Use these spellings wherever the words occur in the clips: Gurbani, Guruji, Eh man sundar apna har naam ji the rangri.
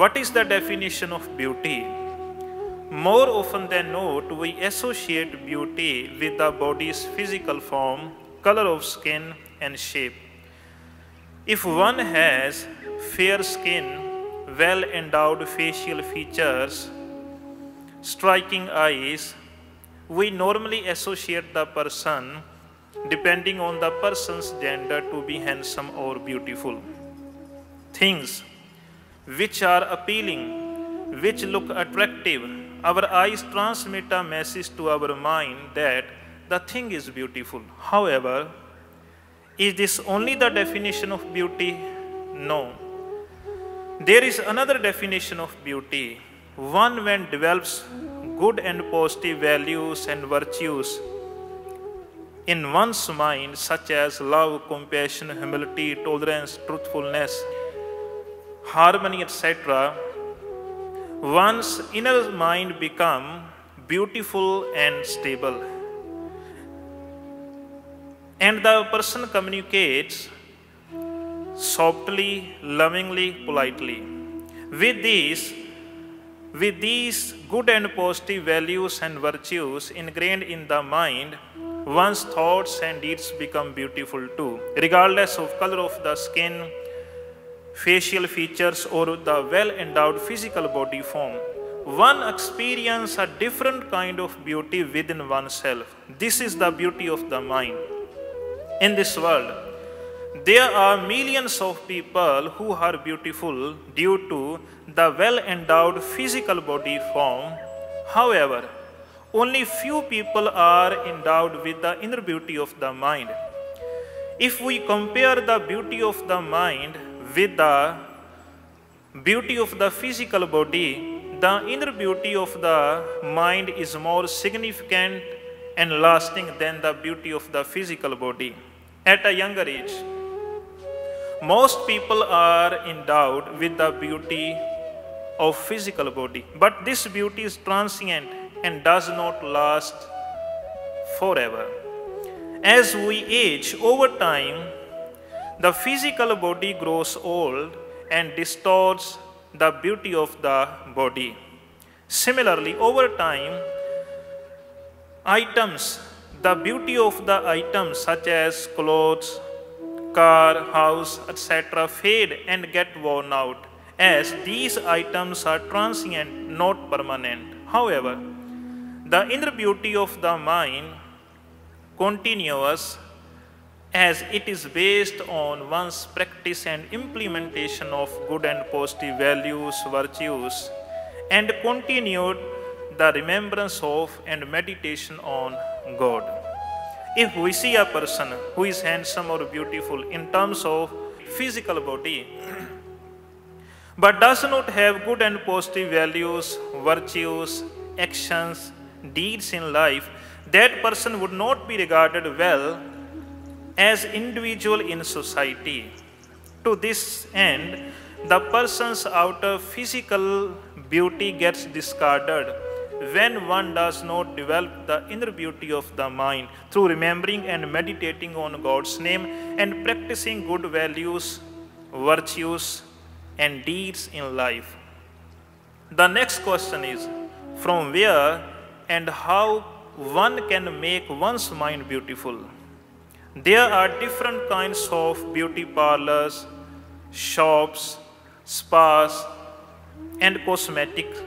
What is the definition of beauty? More often than not, we associate beauty with the body's physical form, color of skin and shape. If one has fair skin, well-endowed facial features, striking eyes, we normally associate the person, depending on the person's gender, to be handsome or beautiful. Things which are appealing, which look attractive, our eyes transmit a message to our mind that the thing is beautiful. However, is this only the definition of beauty? No. There is another definition of beauty, one when develops good and positive values and virtues in one's mind, such as love, compassion, humility, tolerance, truthfulness, harmony, etc. One's inner mind become beautiful and stable, and the person communicates softly, lovingly, politely. With these good and positive values and virtues ingrained in the mind, one's thoughts and deeds become beautiful too, regardless of color of the skin, facial features, or the well-endowed physical body form. One experiences a different kind of beauty within oneself. This is the beauty of the mind. In this world, there are millions of people who are beautiful due to the well-endowed physical body form. However, only few people are endowed with the inner beauty of the mind. If we compare the beauty of the mind with the beauty of the physical body, the inner beauty of the mind is more significant and lasting than the beauty of the physical body. At a younger age, most people are endowed with the beauty of physical body, but this beauty is transient and does not last forever. As we age, over time, the physical body grows old and distorts the beauty of the body. Similarly, over time, the beauty of the items such as clothes, car, house, etc. fade and get worn out, as these items are transient, not permanent. However, the inner beauty of the mind continues, as it is based on one's practice and implementation of good and positive values, virtues, and continued the remembrance of and meditation on God. If we see a person who is handsome or beautiful in terms of physical body, but does not have good and positive values, virtues, actions, deeds in life, that person would not be regarded well as individual in society. To this end, the person's outer physical beauty gets discarded when one does not develop the inner beauty of the mind through remembering and meditating on God's name and practicing good values, virtues, and deeds in life. The next question is, from where and how one can make one's mind beautiful? There are different kinds of beauty parlors, shops, spas, and cosmetics,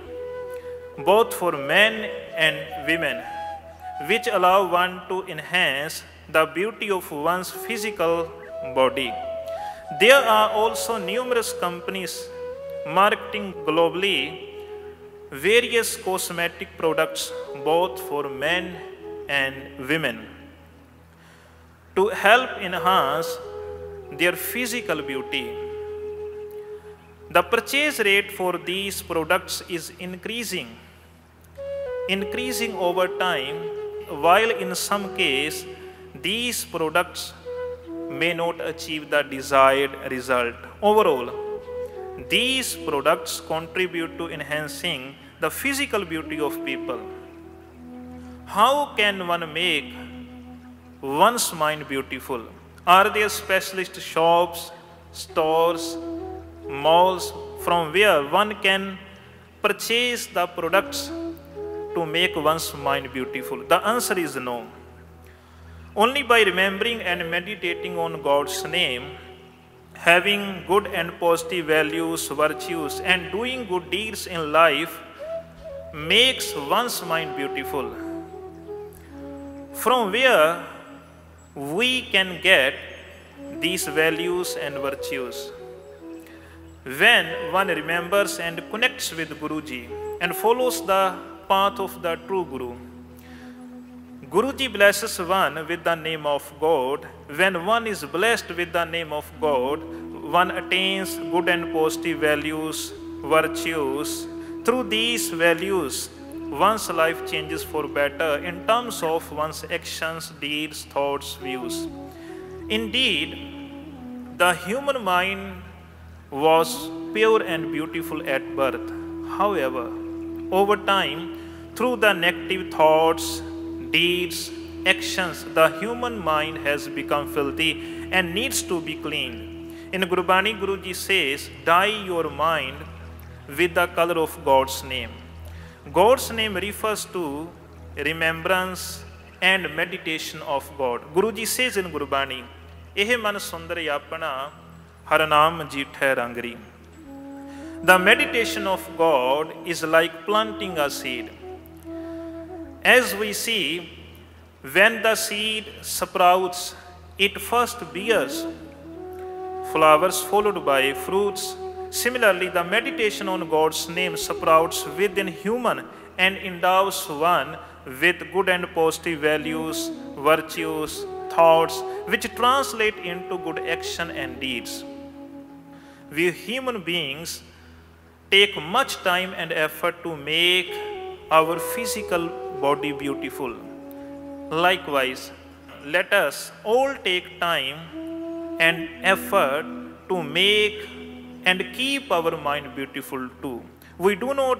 both for men and women, which allow one to enhance the beauty of one's physical body. There are also numerous companies marketing globally various cosmetic products, both for men and women, to help enhance their physical beauty. The purchase rate for these products is increasing over time, while in some cases these products may not achieve the desired result. Overall, these products contribute to enhancing the physical beauty of people. How can one make one's mind beautiful? Are there specialist shops, stores, malls from where one can purchase the products to make one's mind beautiful? The answer is no. Only by remembering and meditating on God's name, having good and positive values, virtues, and doing good deeds in life makes one's mind beautiful. From where we can get these values and virtues? When one remembers and connects with Guruji and follows the path of the true Guru. Guruji blesses one with the name of God. When one is blessed with the name of God, one attains good and positive values, virtues. Through these values, one's life changes for better in terms of one's actions, deeds, thoughts, views. Indeed, the human mind was pure and beautiful at birth. However, over time, through the negative thoughts, deeds, actions, the human mind has become filthy and needs to be cleaned. In Gurbani, Guruji says, dye your mind with the color of God's name. God's name refers to remembrance and meditation of God. Guruji says in Gurbani, Eh man sundar apna har naam ji the rangri. The meditation of God is like planting a seed. As we see, when the seed sprouts, it first bears flowers followed by fruits. Similarly, the meditation on God's name sprouts within human and endows one with good and positive values, virtues, thoughts, which translate into good action and deeds. We human beings take much time and effort to make our physical body beautiful. Likewise, let us all take time and effort to make and keep our mind beautiful too. We do not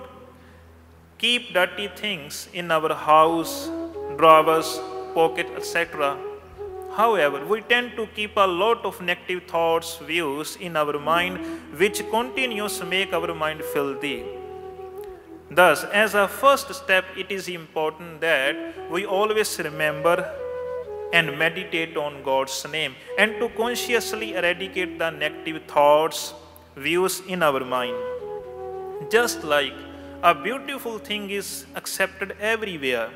keep dirty things in our house, drawers, pocket, etc. However, we tend to keep a lot of negative thoughts, views in our mind, which continues to make our mind filthy. Thus, as a first step, it is important that we always remember and meditate on God's name and to consciously eradicate the negative thoughts, views in our mind. Just like a beautiful thing is accepted everywhere,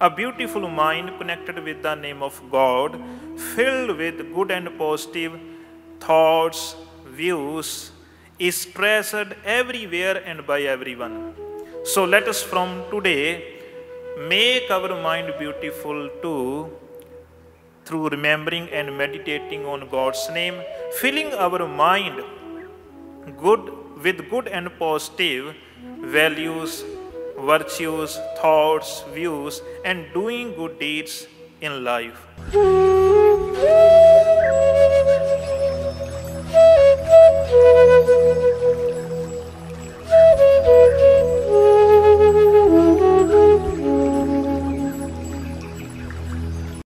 a beautiful mind connected with the name of God, filled with good and positive thoughts, views, is treasured everywhere and by everyone. So let us from today make our mind beautiful too, through remembering and meditating on God's name, filling our mind with good and positive values, virtues, thoughts, views, and doing good deeds in life.